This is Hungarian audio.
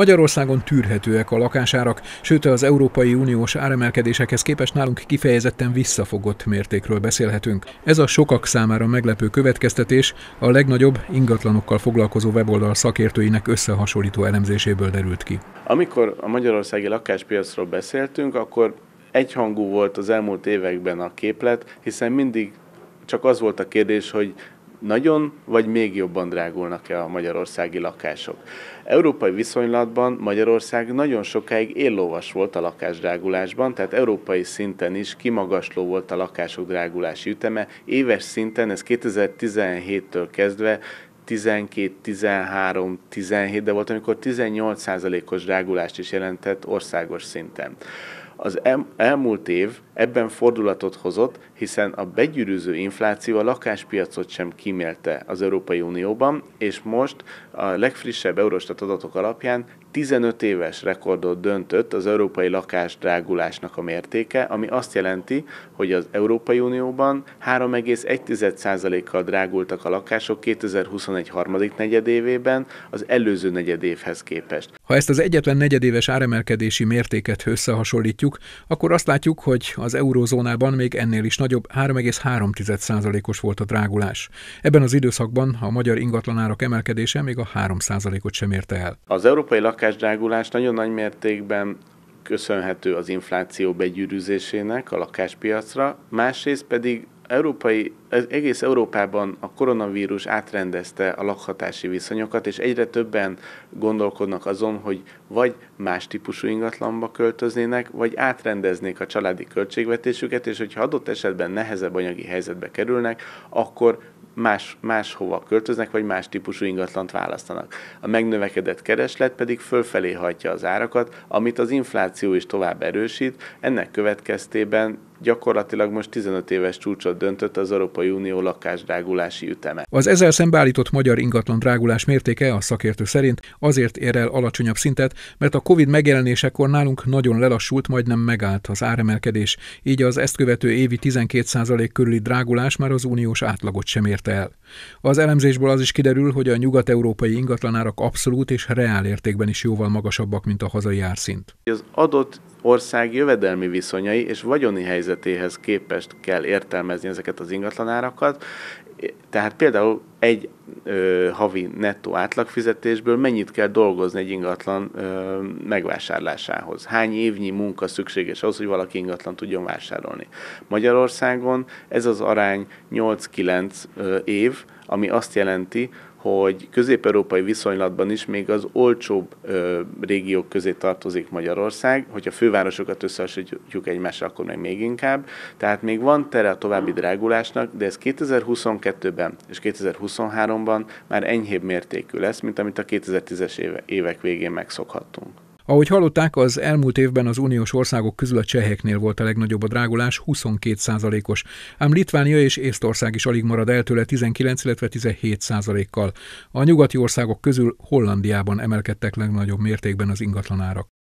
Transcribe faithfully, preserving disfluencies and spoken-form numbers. Magyarországon tűrhetőek a lakásárak, sőt az Európai Uniós áremelkedésekhez képest nálunk kifejezetten visszafogott mértékről beszélhetünk. Ez a sokak számára meglepő következtetés a legnagyobb ingatlanokkal foglalkozó weboldal szakértőinek összehasonlító elemzéséből derült ki. Amikor a magyarországi lakáspiacról beszéltünk, akkor egyhangú volt az elmúlt években a képlet, hiszen mindig csak az volt a kérdés, hogy nagyon vagy még jobban drágulnak-e a magyarországi lakások. Európai viszonylatban Magyarország nagyon sokáig éllovas volt a lakásdrágulásban, tehát európai szinten is kimagasló volt a lakások drágulási üteme. Éves szinten ez kétezer-tizenhéttől kezdve tizenkét, tizenhárom, tizenhét, de volt, amikor tizennyolc százalékos drágulást is jelentett országos szinten. Az el, elmúlt év ebben fordulatot hozott, hiszen a begyűrűző infláció a lakáspiacot sem kímélte az Európai Unióban, és most a legfrissebb Eurostat adatok alapján tizenöt éves rekordot döntött az európai lakásdrágulásnak a mértéke, ami azt jelenti, hogy az Európai Unióban három egész egy százalékkal drágultak a lakások kétezer-huszonegy harmadik negyedévében az előző negyedévhez képest. Ha ezt az egyetlen negyedéves áremelkedési mértéket összehasonlítjuk, akkor azt látjuk, hogy az eurózónában még ennél is nagyobb három egész három százalékos volt a drágulás. Ebben az időszakban a magyar ingatlanárak emelkedése még a három százalékot sem érte el. Az európai lakásdrágulás nagyon nagy mértékben köszönhető az infláció begyűrűzésének a lakáspiacra, másrészt pedig európai, egész Európában a koronavírus átrendezte a lakhatási viszonyokat, és egyre többen gondolkodnak azon, hogy vagy más típusú ingatlanba költöznének, vagy átrendeznék a családi költségvetésüket, és hogyha adott esetben nehezebb anyagi helyzetbe kerülnek, akkor más, máshova költöznek, vagy más típusú ingatlant választanak. A megnövekedett kereslet pedig fölfelé hajtja az árakat, amit az infláció is tovább erősít, ennek következtében gyakorlatilag most tizenöt éves csúcsot döntött az Európai Unió lakásdrágulási üteme. Az ezzel szembeállított magyar ingatlan drágulás mértéke a szakértő szerint azért ér el alacsonyabb szintet, mert a Covid megjelenésekor nálunk nagyon lelassult, majdnem megállt az áremelkedés, így az ezt követő évi tizenkét százalék körüli drágulás már az uniós átlagot sem érte el. Az elemzésből az is kiderül, hogy a nyugat-európai ingatlanárak abszolút és reál értékben is jóval magasabbak, mint a hazai árszint. Az adott ország jövedelmi viszonyai és vagyoni helyzetéhez képest kell értelmezni ezeket az ingatlanárakat. Tehát például egy ö, havi nettó átlagfizetésből mennyit kell dolgozni egy ingatlan ö, megvásárlásához? Hány évnyi munka szükséges ahhoz, hogy valaki ingatlan tudjon vásárolni? Magyarországon ez az arány nyolc-kilenc év, ami azt jelenti, hogy közép-európai viszonylatban is még az olcsóbb ö, régiók közé tartozik Magyarország, hogyha fővárosokat összehasonlítjuk egymással, akkor meg még inkább. Tehát még van tere a további drágulásnak, de ez kétezer-huszonkettőben és kétezer-huszonháromban már enyhébb mértékű lesz, mint amit a kétezer-tízes évek végén megszokhattunk. Ahogy hallották, az elmúlt évben az uniós országok közül a cseheknél volt a legnagyobb a drágulás, huszonkettő százalékos, ám Litvánia és Észtország is alig marad el tőle tizenkilenc, illetve tizenhét százalékkal. A nyugati országok közül Hollandiában emelkedtek legnagyobb mértékben az ingatlanárak.